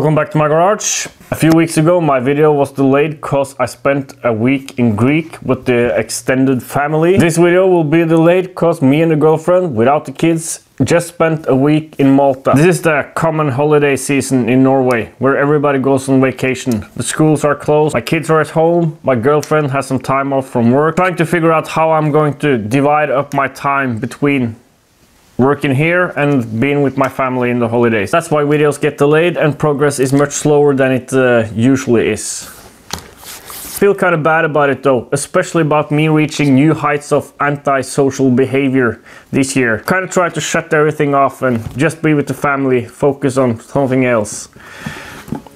Welcome back to my garage. A few weeks ago my video was delayed cause I spent a week in Greece with the extended family. This video will be delayed cause me and the girlfriend, without the kids, just spent a week in Malta. This is the common holiday season in Norway, where everybody goes on vacation. The schools are closed, my kids are at home, my girlfriend has some time off from work. Trying to figure out how I'm going to divide up my time between working here and being with my family in the holidays. That's why videos get delayed and progress is much slower than it usually is. Feel kind of bad about it though, especially about me reaching new heights of anti-social behavior this year. Kind of tried to shut everything off and just be with the family, focus on something else.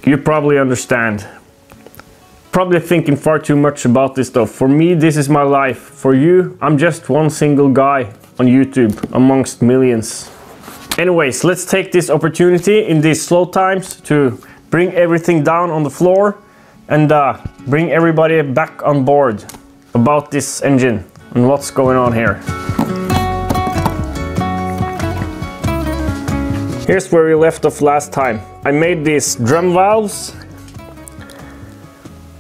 You probably understand. Probably thinking far too much about this stuff. For me, this is my life. For you, I'm just one single guy on YouTube amongst millions. Anyways, let's take this opportunity in these slow times to bring everything down on the floor and bring everybody back on board about this engine and what's going on here. Here's where we left off last time. I made these drum valves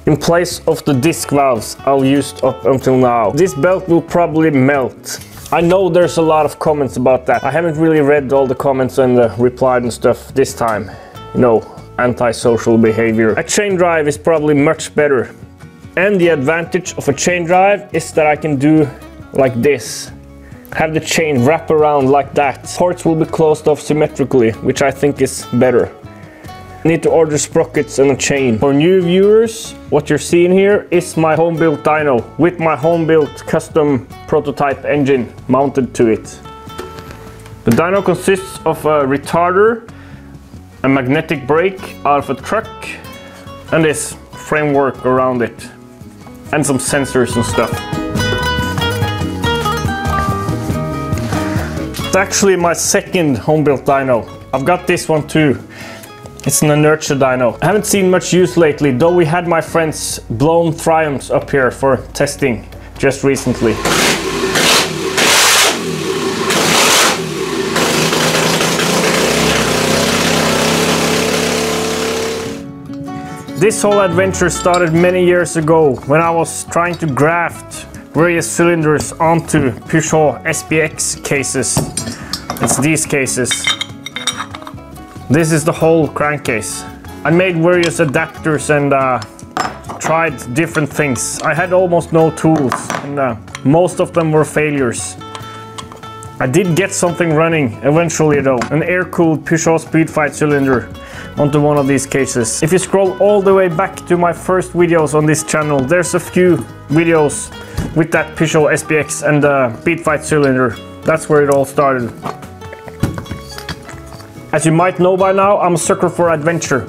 in place of the disc valves I've used up until now. This belt will probably melt. I know there's a lot of comments about that. I haven't really read all the comments and replied and stuff this time. You know, anti-social behavior. A chain drive is probably much better. And the advantage of a chain drive is that I can do like this. Have the chain wrap around like that. Ports will be closed off symmetrically, which I think is better. Need to order sprockets and a chain. For new viewers, what you're seeing here is my home-built dyno with my home-built custom prototype engine mounted to it. The dyno consists of a retarder, a magnetic brake out of a truck, and this framework around it, and some sensors and stuff. It's actually my second home-built dyno. I've got this one too. It's an inertia dyno. I haven't seen much use lately, though we had my friend's blown Triumphs up here for testing just recently. This whole adventure started many years ago when I was trying to graft various cylinders onto Peugeot SPX cases. It's these cases. This is the whole crankcase. I made various adapters and tried different things. I had almost no tools and most of them were failures. I did get something running eventually though. An air-cooled Peugeot Speedfight cylinder onto one of these cases. If you scroll all the way back to my first videos on this channel, there's a few videos with that Peugeot SPX and the Speedfight cylinder. That's where it all started. As you might know by now, I'm a sucker for adventure,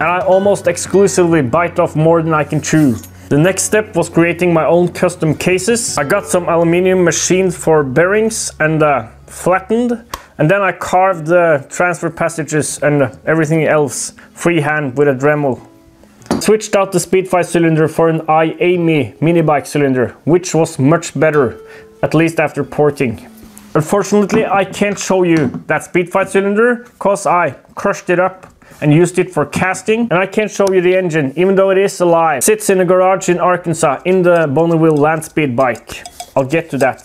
and I almost exclusively bite off more than I can chew. The next step was creating my own custom cases. I got some aluminium machined for bearings and flattened, and then I carved the transfer passages and everything else freehand with a Dremel. Switched out the Speedfight cylinder for an iAmy minibike cylinder, which was much better, at least after porting. Unfortunately, I can't show you that Speedfight cylinder because I crushed it up and used it for casting, and I can't show you the engine even though it is alive. It sits in a garage in Arkansas in the Bonneville land speed bike. I'll get to that.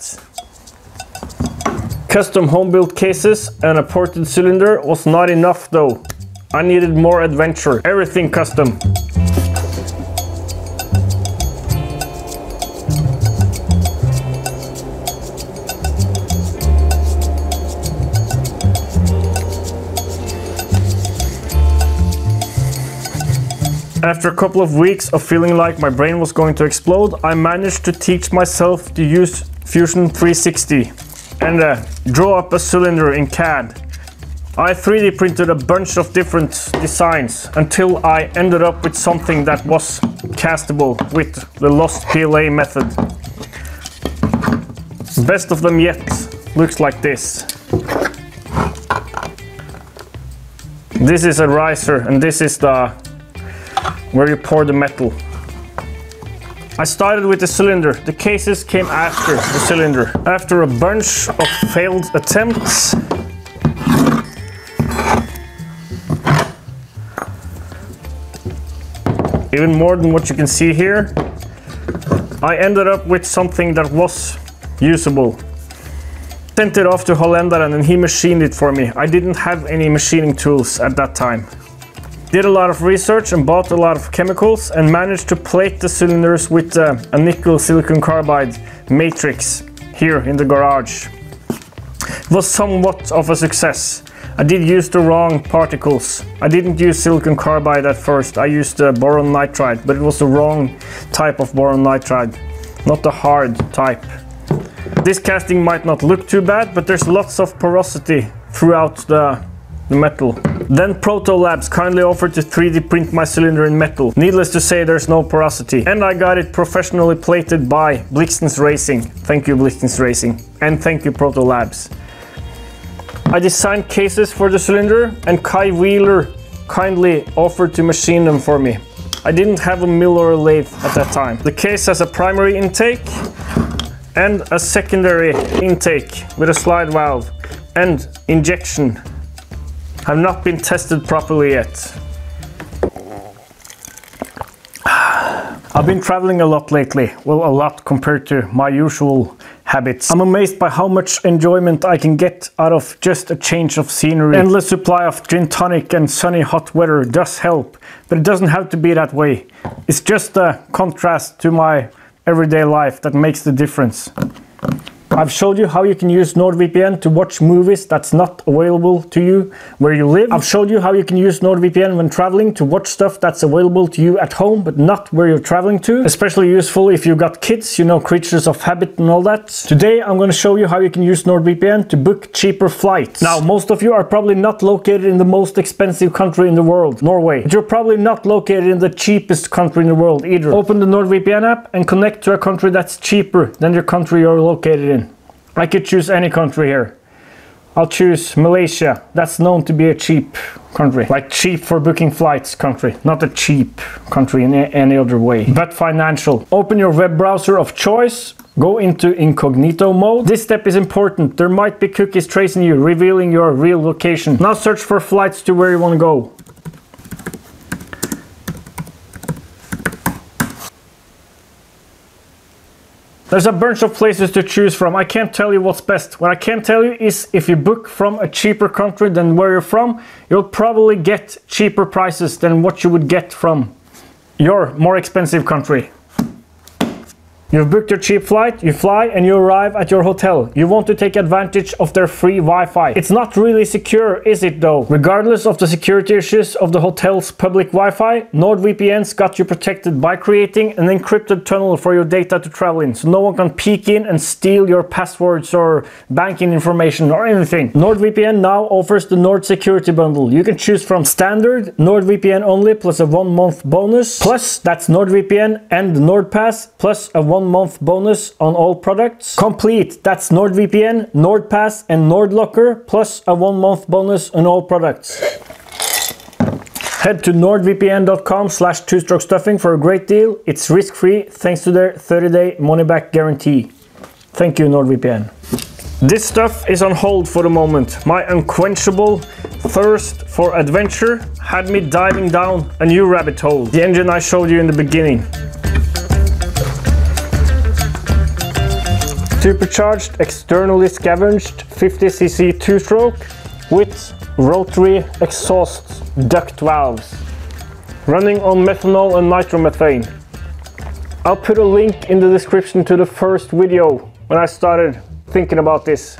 Custom home-built cases and a ported cylinder was not enough though. I needed more adventure. Everything custom. After a couple of weeks of feeling like my brain was going to explode, I managed to teach myself to use Fusion 360 and draw up a cylinder in CAD. I 3D printed a bunch of different designs until I ended up with something that was castable with the lost PLA method. Best of them yet looks like this. This is a riser and this is the where you pour the metal. I started with the cylinder. The cases came after the cylinder. After a bunch of failed attempts, even more than what you can see here, I ended up with something that was usable. Sent it off to Hollendaren and he machined it for me. I didn't have any machining tools at that time. Did a lot of research and bought a lot of chemicals and managed to plate the cylinders with a nickel silicon carbide matrix here in the garage. It was somewhat of a success. I did use the wrong particles. I didn't use silicon carbide at first. I used boron nitride, but it was the wrong type of boron nitride, not the hard type. This casting might not look too bad, but there's lots of porosity throughout the metal. Then Proto Labs kindly offered to 3D print my cylinder in metal. Needless to say, there's no porosity. And I got it professionally plated by Blixen's Racing. Thank you, Blixen's Racing. And thank you, Proto Labs. I designed cases for the cylinder and Kai Wheeler kindly offered to machine them for me. I didn't have a mill or a lathe at that time. The case has a primary intake and a secondary intake with a slide valve and injection. Have not been tested properly yet. I've been traveling a lot lately. Well, a lot compared to my usual habits. I'm amazed by how much enjoyment I can get out of just a change of scenery. Endless supply of gin tonic and sunny hot weather does help, but it doesn't have to be that way. It's just the contrast to my everyday life that makes the difference. I've showed you how you can use NordVPN to watch movies that's not available to you where you live. I've showed you how you can use NordVPN when traveling to watch stuff that's available to you at home but not where you're traveling to. Especially useful if you've got kids, you know, creatures of habit and all that. Today I'm going to show you how you can use NordVPN to book cheaper flights. Now, most of you are probably not located in the most expensive country in the world, Norway. But you're probably not located in the cheapest country in the world either. Open the NordVPN app and connect to a country that's cheaper than your country you're located in. I could choose any country here. I'll choose Malaysia. That's known to be a cheap country. Like cheap for booking flights country. Not a cheap country in any other way. But financial. Open your web browser of choice. Go into incognito mode. This step is important. There might be cookies tracing you, revealing your real location. Now search for flights to where you want to go. There's a bunch of places to choose from. I can't tell you what's best. What I can tell you is if you book from a cheaper country than where you're from, you'll probably get cheaper prices than what you would get from your more expensive country. You've booked your cheap flight, you fly and you arrive at your hotel. You want to take advantage of their free Wi-Fi. It's not really secure, is it though? Regardless of the security issues of the hotel's public Wi-Fi, NordVPN's got you protected by creating an encrypted tunnel for your data to travel in, so no one can peek in and steal your passwords or banking information or anything. NordVPN now offers the Nord Security Bundle. You can choose from Standard, NordVPN only plus a 1 month bonus, plus that's NordVPN and NordPass plus a 1 month bonus on all products. Complete, that's NordVPN, NordPass and NordLocker plus a 1 month bonus on all products. Head to nordvpn.com/two-stroke-stuffing for a great deal. It's risk-free thanks to their 30-day money-back guarantee. Thank you, NordVPN. This stuff is on hold for the moment. My unquenchable thirst for adventure had me diving down a new rabbit hole. The engine I showed you in the beginning. Supercharged, externally scavenged 50cc two-stroke with rotary exhaust duct valves. Running on methanol and nitromethane. I'll put a link in the description to the first video when I started thinking about this.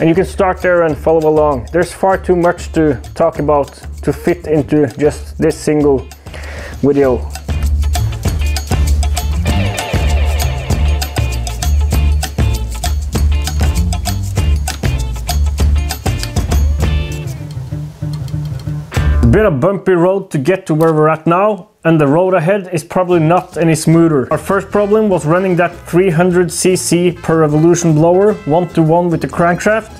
And you can start there and follow along. There's far too much to talk about to fit into just this single video. Been a bumpy road to get to where we're at now, and the road ahead is probably not any smoother. Our first problem was running that 300cc per revolution blower one-to-one with the crankshaft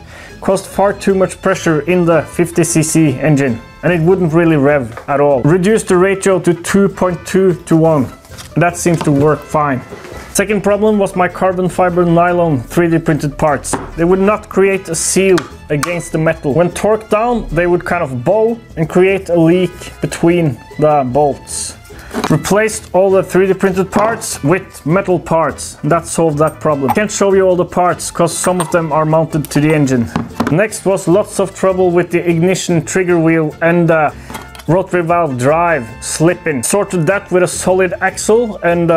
caused far too much pressure in the 50cc engine, and it wouldn't really rev at all. Reduced the ratio to 2.2 to 1. That seems to work fine. Second problem was my carbon fiber nylon 3D printed parts. They would not create a seal against the metal. When torqued down, they would kind of bow and create a leak between the bolts. Replaced all the 3D printed parts with metal parts. That solved that problem. Can't show you all the parts because some of them are mounted to the engine. Next was lots of trouble with the ignition trigger wheel and rotary valve drive slipping. Sorted that with a solid axle and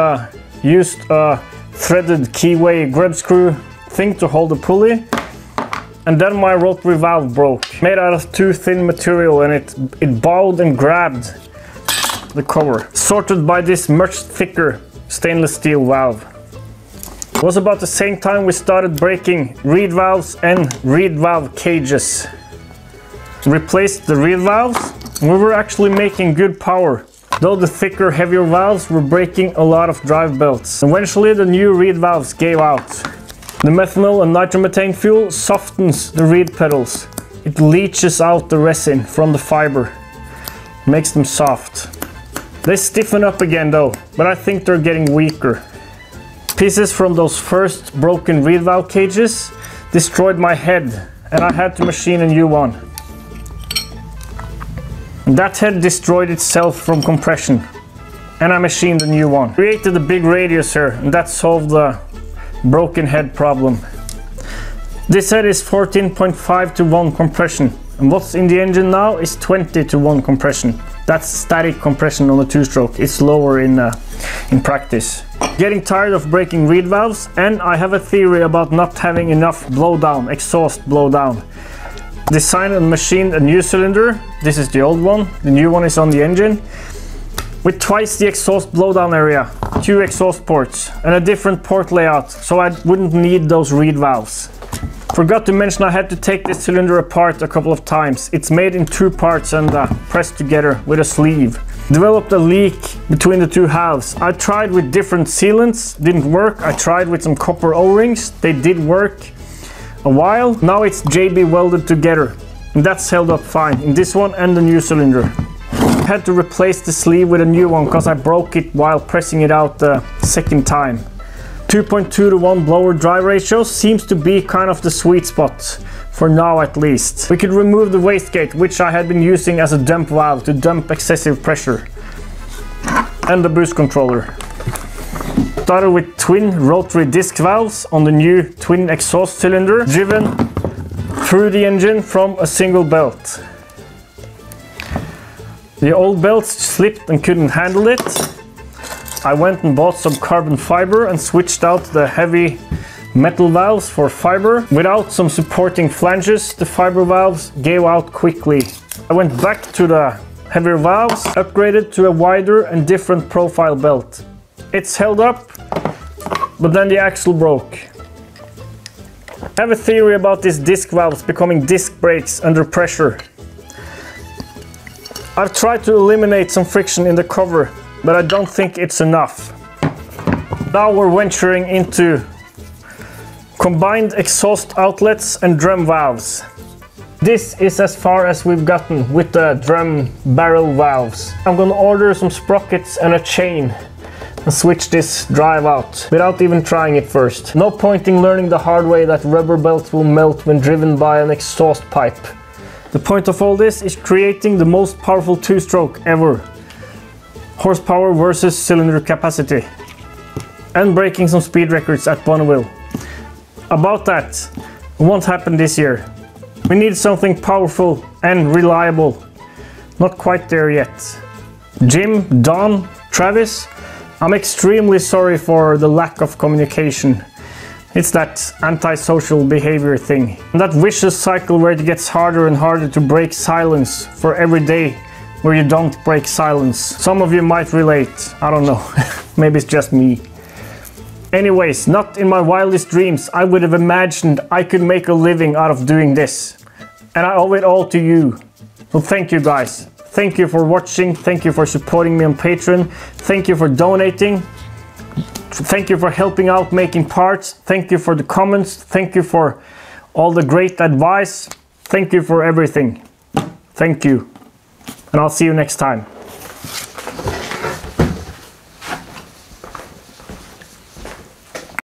used a threaded keyway grub screw thing to hold the pulley. And then my rotary valve broke. Made out of too thin material and it bowed and grabbed the cover. Sorted by this much thicker stainless steel valve. It was about the same time we started breaking reed valves and reed valve cages. Replaced the reed valves. We were actually making good power, though the thicker, heavier valves were breaking a lot of drive belts. Eventually the new reed valves gave out. The methanol and nitromethane fuel softens the reed pedals. It leaches out the resin from the fiber, makes them soft. They stiffen up again though, but I think they're getting weaker. Pieces from those first broken reed valve cages destroyed my head and I had to machine a new one. That head destroyed itself from compression and I machined a new one. Created a big radius here and that solved the broken head problem. This head is 14.5 to 1 compression and what's in the engine now is 20 to 1 compression. That's static compression on the two-stroke. It's lower in practice. Getting tired of breaking reed valves and I have a theory about not having enough blowdown, exhaust blowdown. Designed and machined a new cylinder. This is the old one, the new one is on the engine. With twice the exhaust blowdown area, 2 exhaust ports and a different port layout, so I wouldn't need those reed valves. Forgot to mention I had to take this cylinder apart a couple of times. It's made in 2 parts and pressed together with a sleeve. Developed a leak between the 2 halves. I tried with different sealants, didn't work. I tried with some copper O-rings, they did work a while. Now it's JB welded together and that's held up fine in this one and the new cylinder. Had to replace the sleeve with a new one because I broke it while pressing it out the second time. 2.2 to 1 blower dry ratio seems to be kind of the sweet spot for now at least. We could remove the wastegate, which I had been using as a dump valve to dump excessive pressure, and the boost controller. Started with twin rotary disc valves on the new twin exhaust cylinder, driven through the engine from a single belt. The old belts slipped and couldn't handle it. I went and bought some carbon fiber and switched out the heavy metal valves for fiber. Without some supporting flanges, the fiber valves gave out quickly. I went back to the heavier valves, upgraded to a wider and different profile belt. It's held up, but then the axle broke. I have a theory about these disc valves becoming disc brakes under pressure. I've tried to eliminate some friction in the cover, but I don't think it's enough. Now we're venturing into combined exhaust outlets and drum valves. This is as far as we've gotten with the drum barrel valves. I'm gonna order some sprockets and a chain. Switch this drive out without even trying it first. No point in learning the hard way that rubber belts will melt when driven by an exhaust pipe. The point of all this is creating the most powerful two-stroke ever. Horsepower versus cylinder capacity. And breaking some speed records at Bonneville. About that, it won't happen this year. We need something powerful and reliable. Not quite there yet. Jim, Don, Travis, I'm extremely sorry for the lack of communication. It's that antisocial behavior thing. And that vicious cycle where it gets harder and harder to break silence for every day where you don't break silence. Some of you might relate, I don't know, maybe it's just me. Anyways, not in my wildest dreams I would have imagined I could make a living out of doing this. And I owe it all to you. So thank you guys. Thank you for watching, thank you for supporting me on Patreon, thank you for donating, thank you for helping out making parts, thank you for the comments, thank you for all the great advice, thank you for everything. Thank you, and I'll see you next time.